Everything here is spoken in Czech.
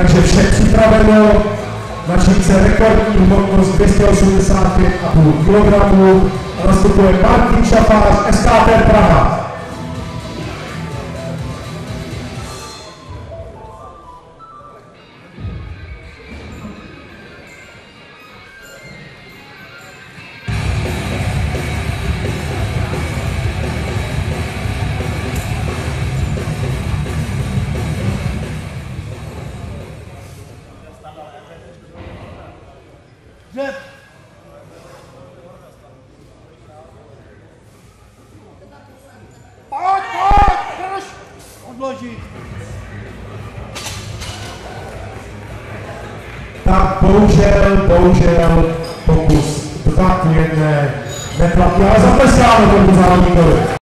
takže vše připraveno, mačíce rekordní hmotnost 285,5 kg, nastupuje Martin Šafář, SK TER Praha. Tak bohužel, pokus 2:1 neplatí, ale zatleskáme tomu závodníkovi.